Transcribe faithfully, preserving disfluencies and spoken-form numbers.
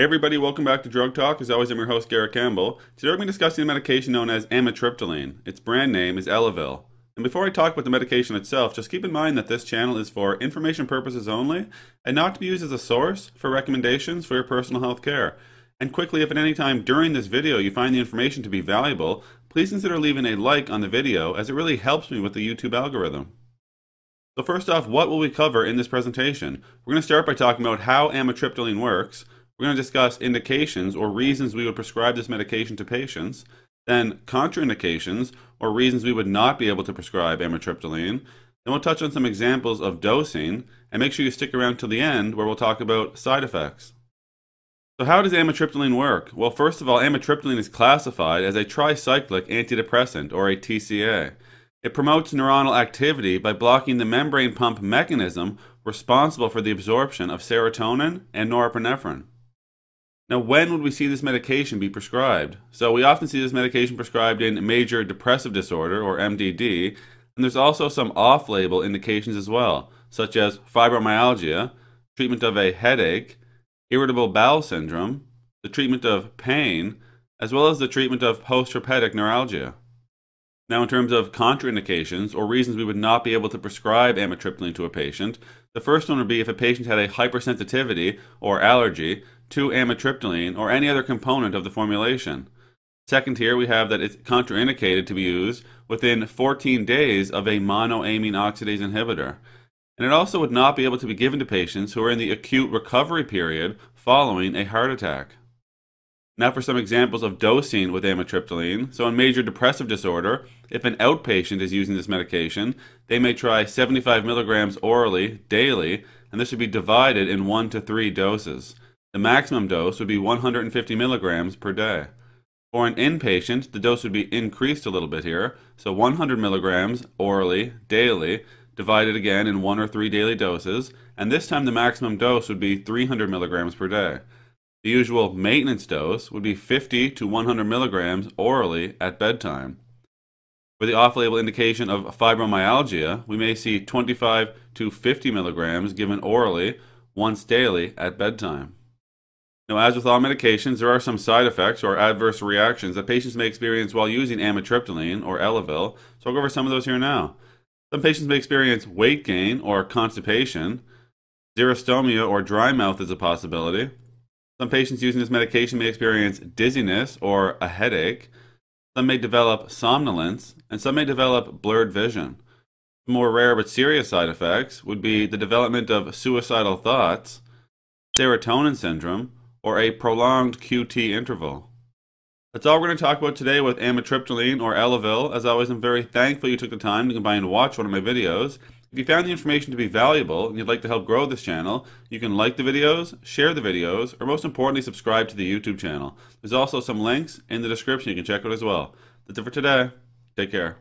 Hey everybody, welcome back to Drug Talk. As always, I'm your host, Garrett Campbell. Today we're going to be discussing a medication known as amitriptyline. Its brand name is Elavil. And before I talk about the medication itself, just keep in mind that this channel is for information purposes only and not to be used as a source for recommendations for your personal health care. And quickly, if at any time during this video you find the information to be valuable, please consider leaving a like on the video as it really helps me with the YouTube algorithm. So first off, what will we cover in this presentation? We're going to start by talking about how amitriptyline works. We're going to discuss indications or reasons we would prescribe this medication to patients, then contraindications or reasons we would not be able to prescribe amitriptyline. Then we'll touch on some examples of dosing, and make sure you stick around till the end where we'll talk about side effects. So how does amitriptyline work? Well, first of all, amitriptyline is classified as a tricyclic antidepressant, or a T C A. It promotes neuronal activity by blocking the membrane pump mechanism responsible for the absorption of serotonin and norepinephrine. Now, when would we see this medication be prescribed? So we often see this medication prescribed in major depressive disorder, or M D D, and there's also some off-label indications as well, such as fibromyalgia, treatment of a headache, irritable bowel syndrome, the treatment of pain, as well as the treatment of post-herpetic neuralgia. Now, in terms of contraindications, or reasons we would not be able to prescribe amitriptyline to a patient, the first one would be if a patient had a hypersensitivity or allergy to amitriptyline or any other component of the formulation. Second here, we have that it's contraindicated to be used within fourteen days of a monoamine oxidase inhibitor. And it also would not be able to be given to patients who are in the acute recovery period following a heart attack. Now for some examples of dosing with amitriptyline. So in major depressive disorder, if an outpatient is using this medication, they may try seventy-five milligrams orally daily, and this would be divided in one to three doses. The maximum dose would be one hundred fifty milligrams per day. For an inpatient, the dose would be increased a little bit here, so one hundred milligrams orally daily, divided again in one or three daily doses, and this time the maximum dose would be three hundred milligrams per day. The usual maintenance dose would be fifty to one hundred milligrams orally at bedtime. For the off-label indication of fibromyalgia, we may see twenty-five to fifty milligrams given orally once daily at bedtime. Now, as with all medications, there are some side effects or adverse reactions that patients may experience while using amitriptyline or Elavil, so I'll go over some of those here now. Some patients may experience weight gain or constipation. Xerostomia or dry mouth is a possibility. Some patients using this medication may experience dizziness or a headache. Some may develop somnolence, and some may develop blurred vision. More rare but serious side effects would be the development of suicidal thoughts, serotonin syndrome, or a prolonged Q T interval. That's all we're going to talk about today with amitriptyline or Elavil. As always, I'm very thankful you took the time to come by and watch one of my videos. If you found the information to be valuable and you'd like to help grow this channel, you can like the videos, share the videos, or most importantly, subscribe to the YouTube channel. There's also some links in the description you can check out as well. That's it for today. Take care.